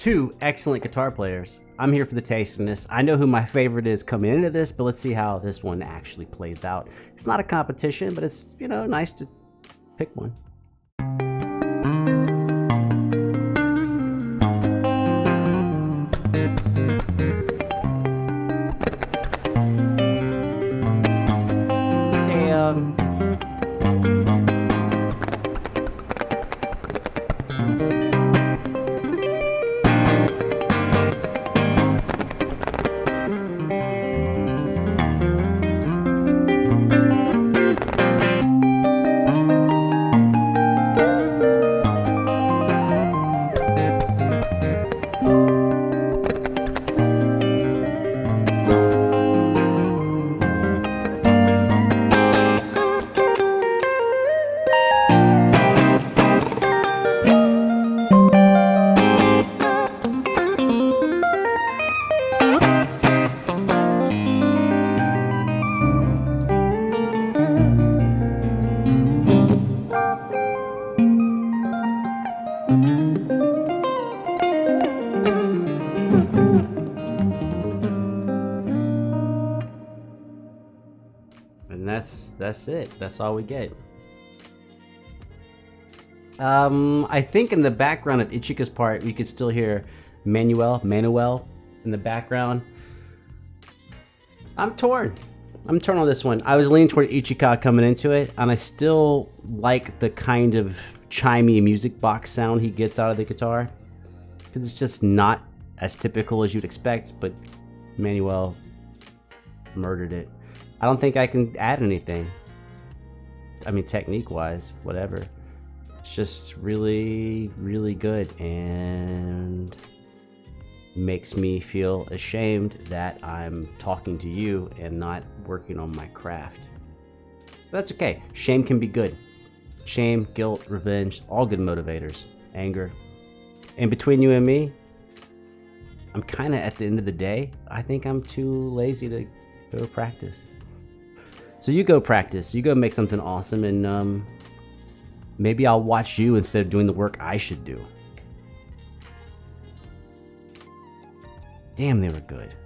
two excellent guitar players. I'm here for the tastiness. I know who my favorite is coming into this, but let's see how this one actually plays out. It's not a competition, but it's, you know, nice to pick one. That's it. That's all we get. I think in the background of Ichika's part, you could still hear Manuel in the background. I'm torn. I'm torn on this one. I was leaning toward Ichika coming into it, and I still like the kind of chimey music box sound he gets out of the guitar, because it's just not as typical as you'd expect, but Manuel murdered it. I don't think I can add anything. I mean, technique-wise, whatever. It's just really, really good and makes me feel ashamed that I'm talking to you and not working on my craft. But that's okay. Shame can be good. Shame, guilt, revenge, all good motivators. Anger. And between you and me, I'm kind of, at the end of the day, I think I'm too lazy to go practice. So you go practice, you go make something awesome, and maybe I'll watch you instead of doing the work I should do. Damn, they were good.